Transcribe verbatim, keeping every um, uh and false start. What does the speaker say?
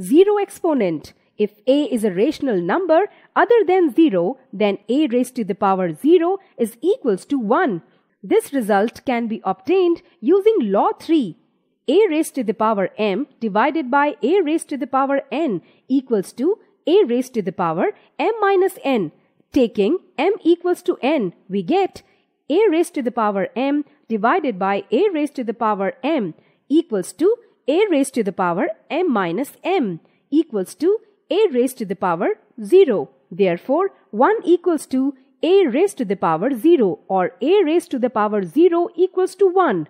zero exponent. If a is a rational number other than zero, then a raised to the power zero is equals to one. This result can be obtained using law three. A raised to the power m divided by a raised to the power n equals to a raised to the power m minus n. Taking m equals to n, we get a raised to the power m divided by a raised to the power m equals to a raised to the power m minus m equals to a raised to the power zero. Therefore, one equals to a raised to the power zero, or a raised to the power zero equals to one.